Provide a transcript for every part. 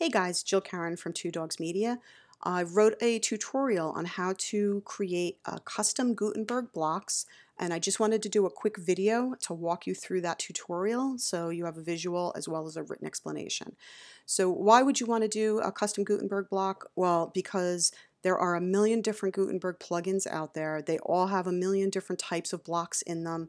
Hey guys, Jill Caren from 2Dogs Media. I wrote a tutorial on how to create custom Gutenberg blocks, and I just wanted to do a quick video to walk you through that tutorial so you have a visual as well as a written explanation. So why would you want to do a custom Gutenberg block? Well, because there are a million different Gutenberg plugins out there. They all have a million different types of blocks in them.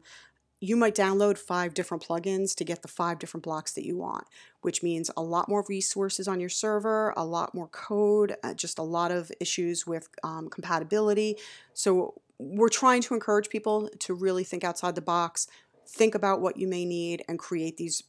You might download 5 different plugins to get the 5 different blocks that you want, which means a lot more resources on your server, a lot more code, just a lot of issues with compatibility. So we're trying to encourage people to really think outside the box, think about what you may need, and create these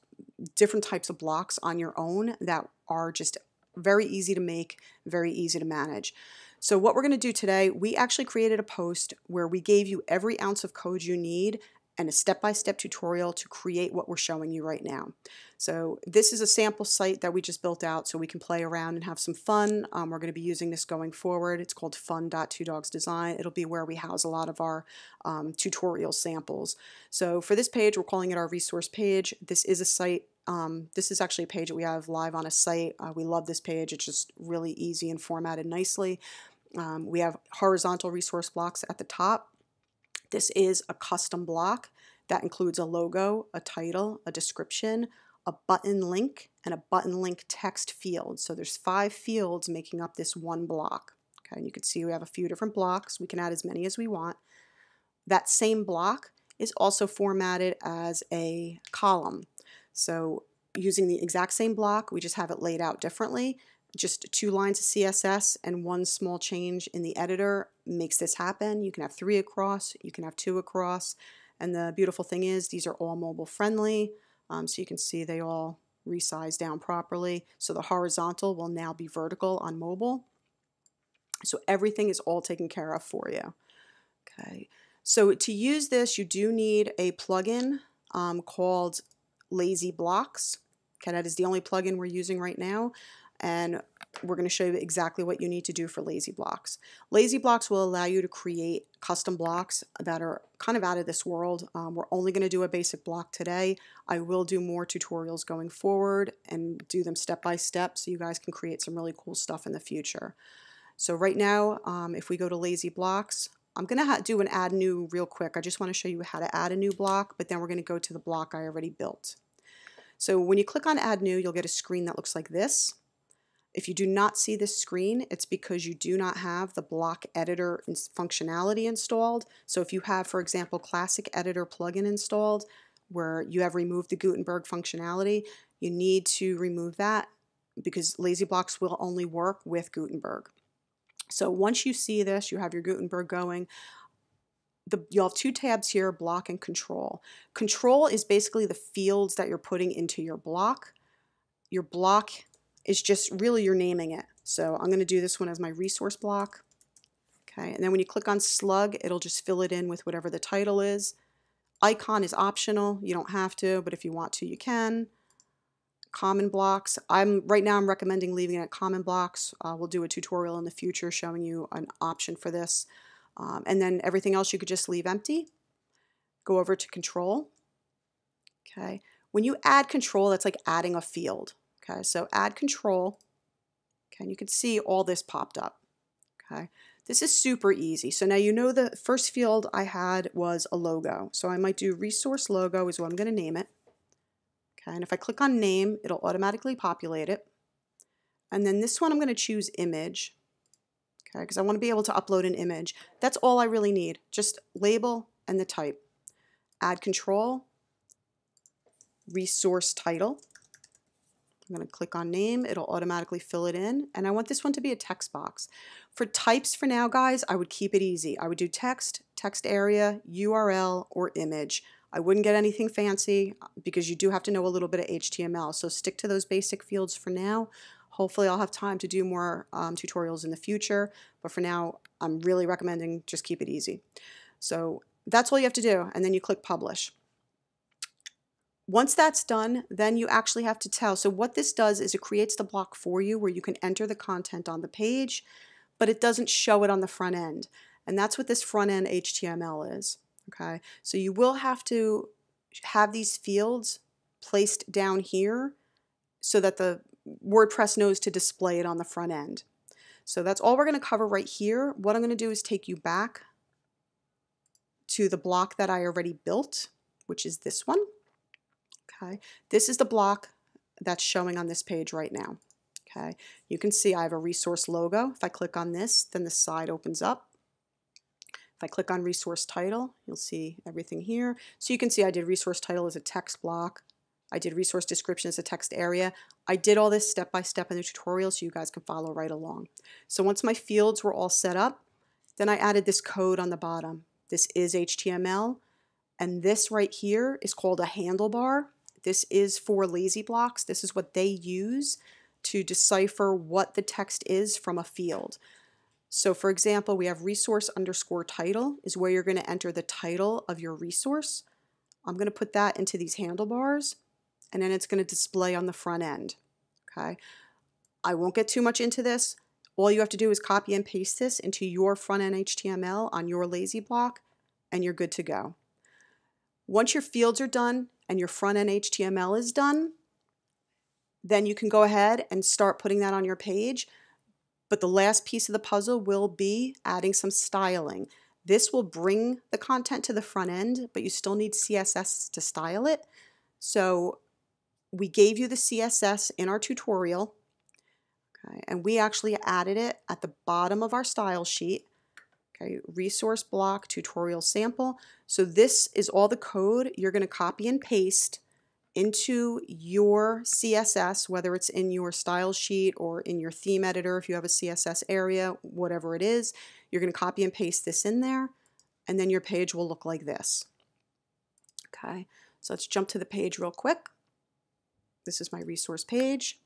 different types of blocks on your own that are just very easy to make, very easy to manage. So what we're going to do today, we actually created a post where we gave you every ounce of code you need and a step-by-step tutorial to create what we're showing you right now. So this is a sample site that we just built out so we can play around and have some fun. We're going to be using this going forward. It's called fun.2dogsdesign. It'll be where we house a lot of our tutorial samples. So for this page, we're calling it our resource page. This is a site. This is actually a page that we have live on a site. We love this page. It's just really easy and formatted nicely. We have horizontal resource blocks at the top. This is a custom block that includes a logo, a title, a description, a button link, and a button link text field. So there's 5 fields making up this one block. Okay, and you can see we have a few different blocks. We can add as many as we want. That same block is also formatted as a column. So using the exact same block, we just have it laid out differently. Just 2 lines of CSS and one small change in the editor makes this happen. You can have 3 across, you can have 2 across, and the beautiful thing is these are all mobile friendly, so you can see they all resize down properly. So the horizontal will now be vertical on mobile. So everything is all taken care of for you. Okay, so to use this, you do need a plugin called Lazy Blocks. Okay, that is the only plugin we're using right now. And we're going to show you exactly what you need to do for Lazy Blocks. Lazy Blocks will allow you to create custom blocks that are kind of out of this world. We're only going to do a basic block today. I will do more tutorials going forward and do them step by step so you guys can create some really cool stuff in the future. So right now, if we go to Lazy Blocks, I'm going to do an add new real quick. I just want to show you how to add a new block, but then we're going to go to the block I already built. So when you click on add new, you'll get a screen that looks like this. If you do not see this screen, it's because you do not have the block editor functionality installed. So if you have, for example, classic editor plugin installed where you have removed the Gutenberg functionality, you need to remove that because Lazy Blocks will only work with Gutenberg. So once you see this, you have your Gutenberg going. You'll have 2 tabs here, block and control. Control is basically the fields that you're putting into your block. Your block is just really you're naming it. So I'm going to do this one as my resource block. Okay, and then when you click on slug, it'll just fill it in with whatever the title is. Icon is optional. You don't have to, but if you want to, you can. Common blocks. Right now I'm recommending leaving it at common blocks. We'll do a tutorial in the future showing you an option for this. And then everything else you could just leave empty. Go over to control. Okay, when you add control, that's like adding a field. Okay, so add control, okay, and you can see all this popped up. Okay, this is super easy. So now you know the first field I had was a logo. So I might do resource logo is what I'm going to name it. Okay, and if I click on name, it'll automatically populate it. And then this one I'm going to choose image, okay, because I want to be able to upload an image. That's all I really need, just label and the type. Add control, resource title. I'm going to click on name, it'll automatically fill it in, and I want this one to be a text box. For types for now, guys, I would keep it easy. I would do text, text area, URL, or image. I wouldn't get anything fancy because you do have to know a little bit of HTML, so stick to those basic fields for now. Hopefully I'll have time to do more tutorials in the future, but for now I'm really recommending just keep it easy. So that's all you have to do, and then you click publish. Once that's done, then you actually have to tell. So what this does is it creates the block for you where you can enter the content on the page, but it doesn't show it on the front end. And that's what this front end HTML is. Okay, so you will have to have these fields placed down here so that the WordPress knows to display it on the front end. So that's all we're going to cover right here. What I'm going to do is take you back to the block that I already built, which is this one. Okay, this is the block that's showing on this page right now. Okay, you can see I have a resource logo. If I click on this, then the side opens up. If I click on resource title, you'll see everything here. So you can see I did resource title as a text block. I did resource description as a text area. I did all this step by step in the tutorial so you guys can follow right along. So once my fields were all set up, then I added this code on the bottom. This is HTML, and this right here is called a handlebar. This is for Lazy Blocks. This is what they use to decipher what the text is from a field. So for example, we have resource underscore title is where you're going to enter the title of your resource. I'm going to put that into these handlebars, and then it's going to display on the front end. Okay, I won't get too much into this. All you have to do is copy and paste this into your front end HTML on your Lazy Block, and you're good to go. Once your fields are done and your front end HTML is done, then you can go ahead and start putting that on your page. But the last piece of the puzzle will be adding some styling. This will bring the content to the front end, but you still need CSS to style it. So we gave you the CSS in our tutorial, okay, and we actually added it at the bottom of our style sheet. Okay, resource block tutorial sample. So this is all the code you're going to copy and paste into your CSS, whether it's in your style sheet or in your theme editor, if you have a CSS area, whatever it is, you're going to copy and paste this in there, and then your page will look like this. Okay, so let's jump to the page real quick. This is my resource page.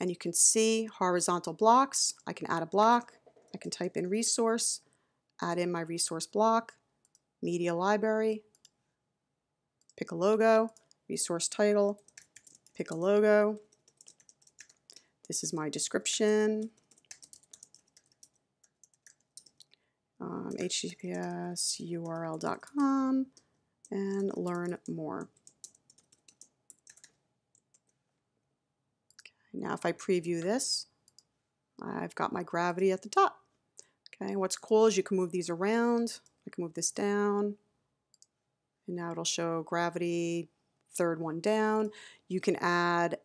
And you can see horizontal blocks. I can add a block. I can type in resource, add in my resource block, media library, pick a logo, resource title, pick a logo. This is my description. https://url.com and learn more. Okay, now if I preview this, I've got my gravity at the top. Okay, what's cool is you can move these around. I can move this down. And now it'll show gravity, third one down. You can add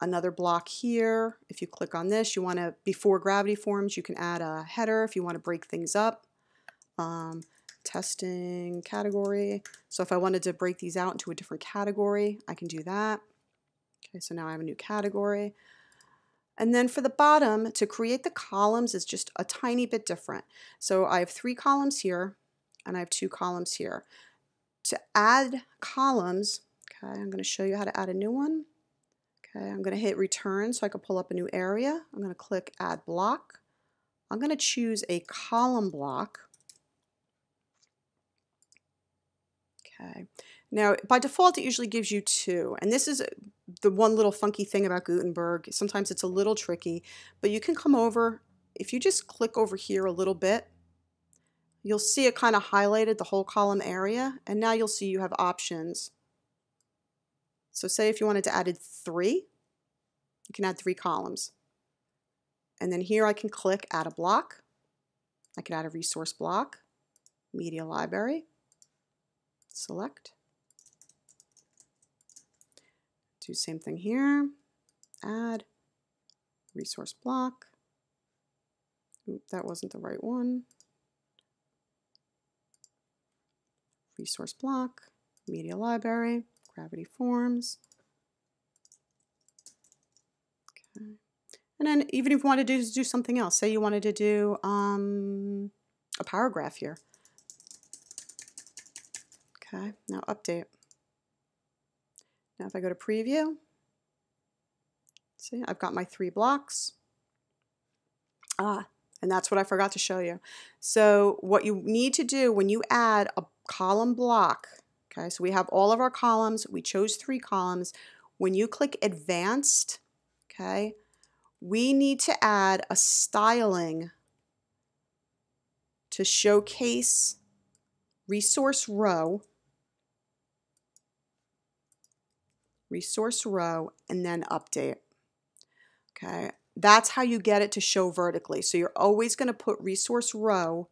another block here. If you click on this, you want to, before gravity forms, you can add a header if you want to break things up. Testing category. So if I wanted to break these out into a different category, I can do that. Okay, so now I have a new category. And then for the bottom, to create the columns is just a tiny bit different. So I have 3 columns here, and I have 2 columns here. To add columns, okay, I'm going to show you how to add a new one. Okay, I'm going to hit return so I can pull up a new area. I'm going to click add block. I'm going to choose a column block. Okay, now by default it usually gives you 2, and this is the one little funky thing about Gutenberg. Sometimes it's a little tricky, but you can come over, if you just click over here a little bit, you'll see it kind of highlighted the whole column area, and now you'll see you have options. So say if you wanted to add 3, you can add 3 columns. And then here I can click add a block. I can add a resource block, media library, select. Do the same thing here, add, resource block. Oop, that wasn't the right one. Resource block, media library, gravity forms. Okay. And then even if you wanted to do something else, say you wanted to do a paragraph here. Okay, now update. Now if I go to preview, see, I've got my 3 blocks. And that's what I forgot to show you. So what you need to do when you add a column block, okay, so we have all of our columns, we chose 3 columns. When you click advanced, okay, we need to add a styling to showcase resource row, resource row, and then update. Okay, that's how you get it to show vertically. So you're always going to put resource row,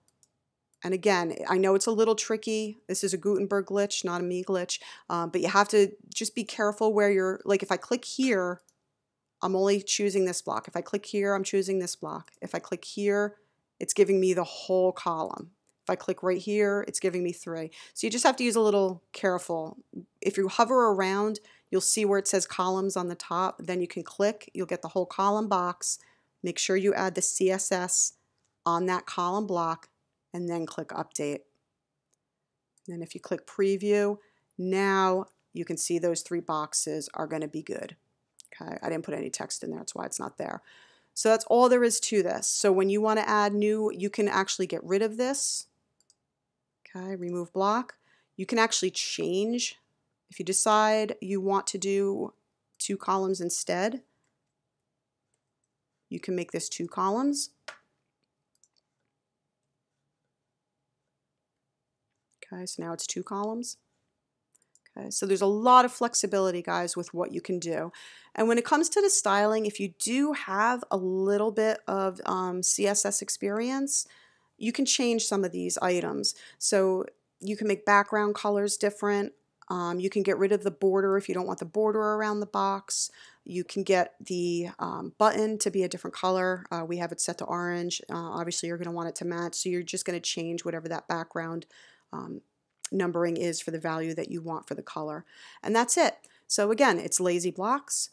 and again, I know it's a little tricky. This is a Gutenberg glitch, not a me glitch, but you have to just be careful where you're, like if I click here, I'm only choosing this block. If I click here, I'm choosing this block. If I click here, it's giving me the whole column. If I click right here, it's giving me 3. So you just have to use a little careful. If you hover around, you'll see where it says columns on the top. Then you can click. You'll get the whole column box. Make sure you add the CSS on that column block and then click update. And then if you click preview, now you can see those 3 boxes are going to be good. Okay, I didn't put any text in there. That's why it's not there. So that's all there is to this. So when you want to add new, you can actually get rid of this. Okay, remove block. You can actually change. If you decide you want to do 2 columns instead, you can make this 2 columns. Okay, so now it's 2 columns. Okay, so there's a lot of flexibility, guys, with what you can do. And when it comes to the styling, if you do have a little bit of CSS experience, you can change some of these items. So you can make background colors different. You can get rid of the border if you don't want the border around the box. You can get the button to be a different color. We have it set to orange. Obviously, you're going to want it to match, so you're just going to change whatever that background numbering is for the value that you want for the color. And that's it. So again, it's Lazy Blocks.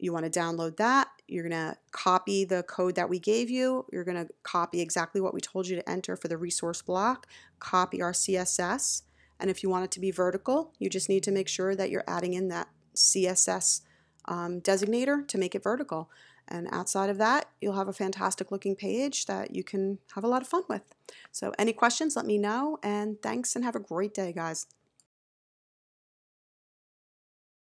You want to download that. You're going to copy the code that we gave you. You're going to copy exactly what we told you to enter for the resource block. Copy our CSS. And if you want it to be vertical, you just need to make sure that you're adding in that CSS designator to make it vertical. And outside of that, you'll have a fantastic looking page that you can have a lot of fun with. So any questions, let me know. And thanks and have a great day, guys.